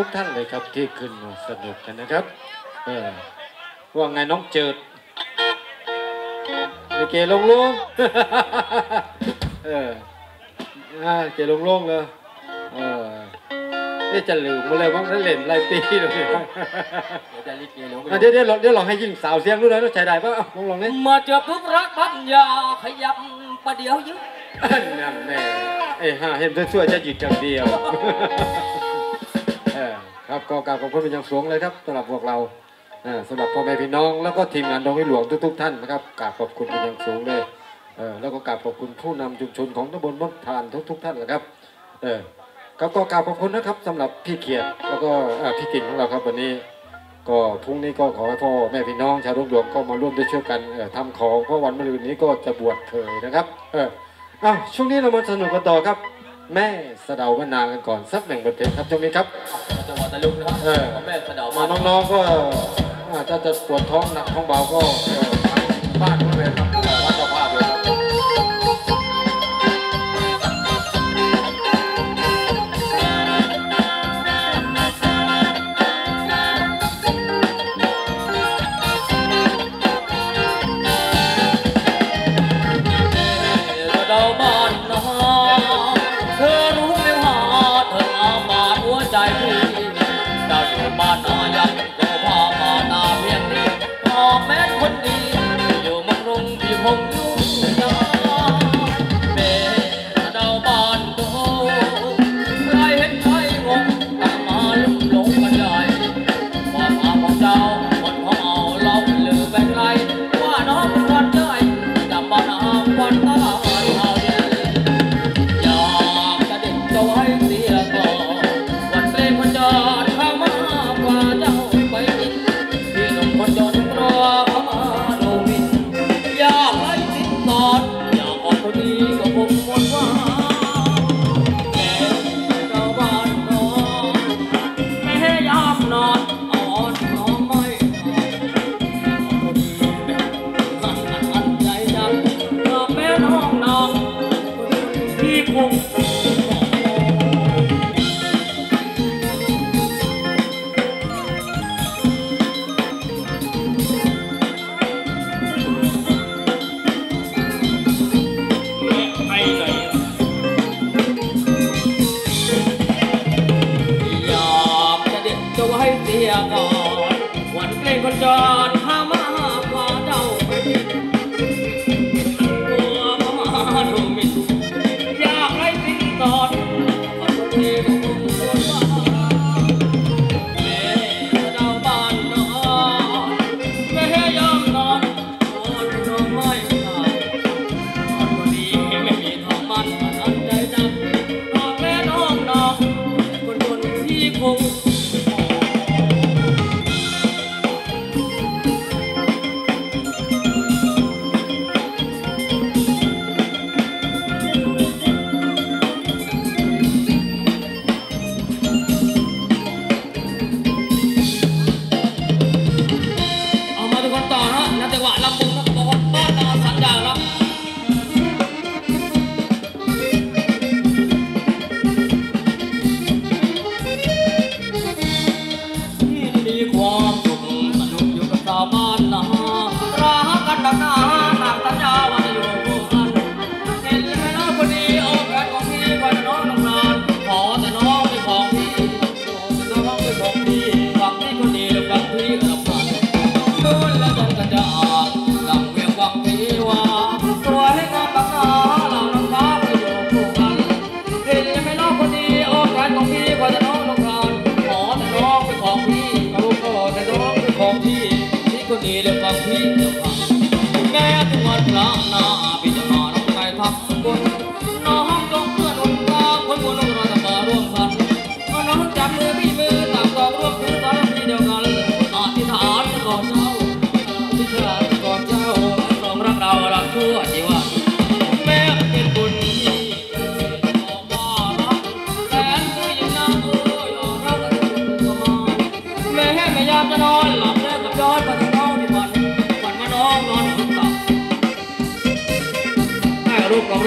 ทุกท่านเลยครับที่ขึ้นมาสนุกกันนะครับว่าไงน้องเจิดเกลงลงเกลงลงเลยนี่จะลืมมาเลยว่าเล่นไรปีเลยเดี๋ยวลองให้ยิ่งสาวเสียงด้วยนะใจได้ป่ะลองนี่มาเจอปุ๊บรักปั๊บยาขยับประเดี๋ยวยึดนั่นแม่เห็นช่วยจะหยุดอย่างเดียวครับก็กราบขอบพระคุณเป็นอย่างสูงเลยครับสำหรับพวกเราสำหรับพ่อแม่พี่น้องแล้วก็ทีมงานดงหลวงทุกท่านนะครับกราบขอบคุณเป็นอย่างสูงเลยแล้วก็กราบขอบคุณผู้นำชุมชนของตำบลม่อนทานทุกท่านนะครับครับก็กราบขอบคุณนะครับสำหรับพี่เกียรติแล้วก็พี่กิ่งของเราครับวันนี้ก็พรุ่งนี้ก็ขอให้พ่อแม่พี่น้องชาวดงหลวงก็มาร่วมด้วยช่วยกันทำของเพราะวันมะรืนนี้ก็จะบวชเถยนะครับช่วงนี้เรามาสนุกกันต่อครับแม่สะเดามะนางกันก่อนสักหนึ่งบทเพลงครับช่วงนี้ครับจังหวัดตะลุงนะครับแม่สะเดามาน้องๆก็ถ้าจะปวดท้องหนักท้องเบาก็บ้านคุณเวรครับวัดเจ้าภาพเลยครับ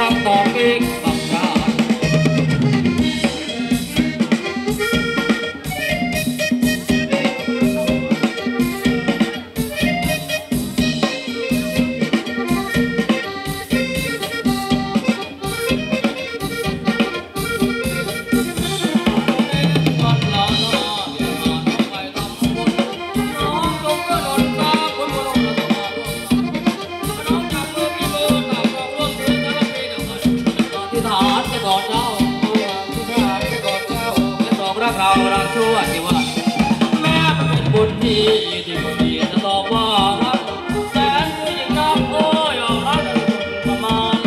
รับต่อเองต้องการเรารักชั่วที่ว่าแม้เป็นบุญที่ที่บุญดีจะบอกว่ารักแสนผู้หญิงน้ำโอ้ยรักประมาณ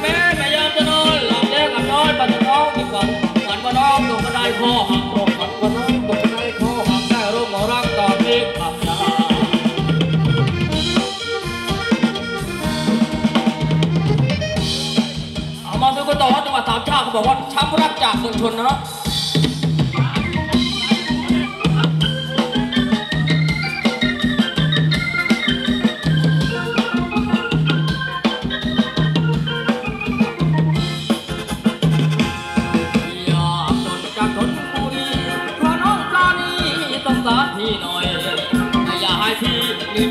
แม้ไม่ยอมจะนอนหลับแยกกับน้อยปัจน้องที่ก่อนวันว่าน้องตกกระไดคอหักอกวันว่าน้องตกกระไดคอหักได้ร่มรักตอนนี้ขับลาเอามาดูกันต่อจังหวัดสามชาติเขาบอกว่าช้ำรักจากคนชนนะติด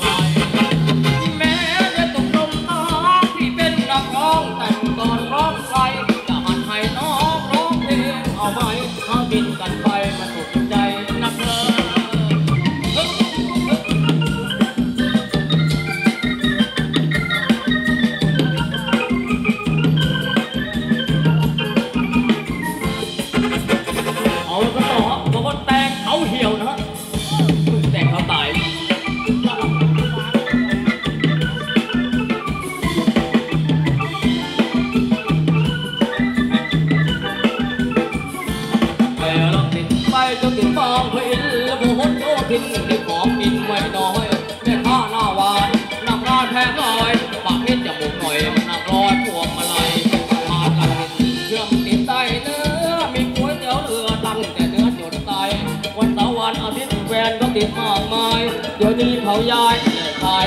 มากมายเดี๋ยวนี้เขาย้ายขา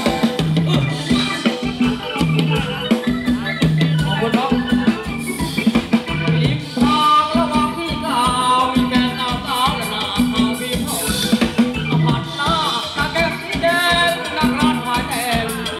ย